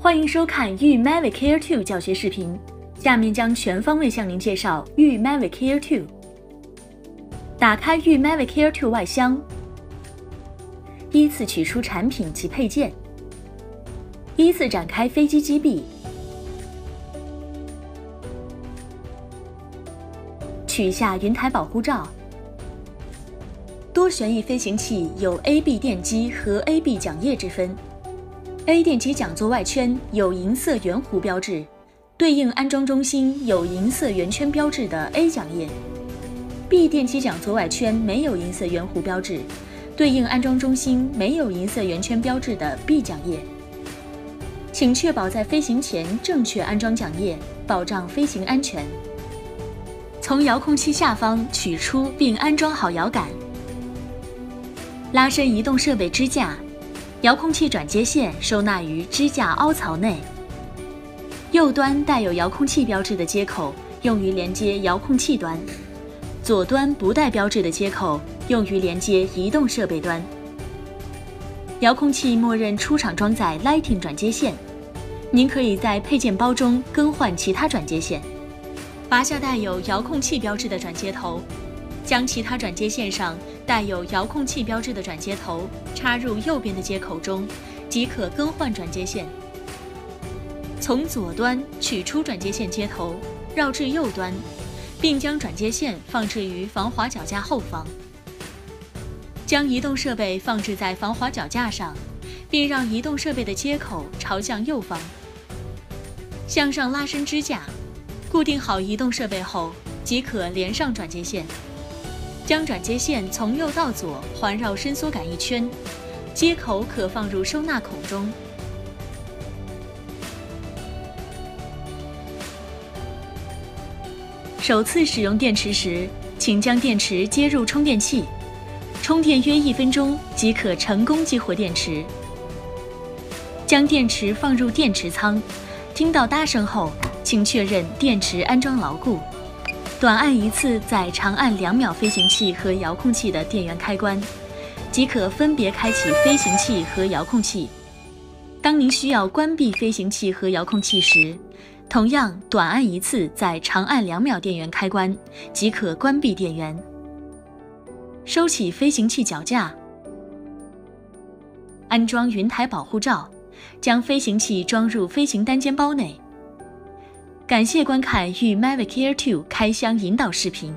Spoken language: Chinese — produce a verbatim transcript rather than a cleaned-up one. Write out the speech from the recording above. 欢迎收看育 Mavic Air two 教学视频，下面将全方位向您介绍育 Mavic Air two。打开育 Mavic Air two 外箱，依次取出产品及配件，依次展开飞机机臂，取下云台保护罩。多旋翼飞行器有 A B 电机和 A B 桨叶之分。 A 电机桨座外圈有银色圆弧标志，对应安装中心有银色圆圈标志的 A 桨叶。B 电机桨座外圈没有银色圆弧标志，对应安装中心没有银色圆圈标志的 B 桨叶。请确保在飞行前正确安装桨叶，保障飞行安全。从遥控器下方取出并安装好摇杆，拉伸移动设备支架。 遥控器转接线收纳于支架凹槽内，右端带有遥控器标志的接口用于连接遥控器端，左端不带标志的接口用于连接移动设备端。遥控器默认出厂装载 Lightning 转接线，您可以在配件包中更换其他转接线。拔下带有遥控器标志的转接头。 将其他转接线上带有遥控器标志的转接头插入右边的接口中，即可更换转接线。从左端取出转接线接头，绕至右端，并将转接线放置于防滑脚架后方。将移动设备放置在防滑脚架上，并让移动设备的接口朝向右方。向上拉伸支架，固定好移动设备后，即可连上转接线。 将转接线从右到左环绕伸缩杆一圈，接口可放入收纳孔中。首次使用电池时，请将电池接入充电器，充电约一分钟即可成功激活电池。将电池放入电池仓，听到哒声后，请确认电池安装牢固。 短按一次在长按两秒飞行器和遥控器的电源开关，即可分别开启飞行器和遥控器。当您需要关闭飞行器和遥控器时，同样短按一次在长按两秒电源开关，即可关闭电源。收起飞行器脚架，安装云台保护罩，将飞行器装入飞行单肩包内。 感谢观看育 Mavic Air two 开箱引导视频。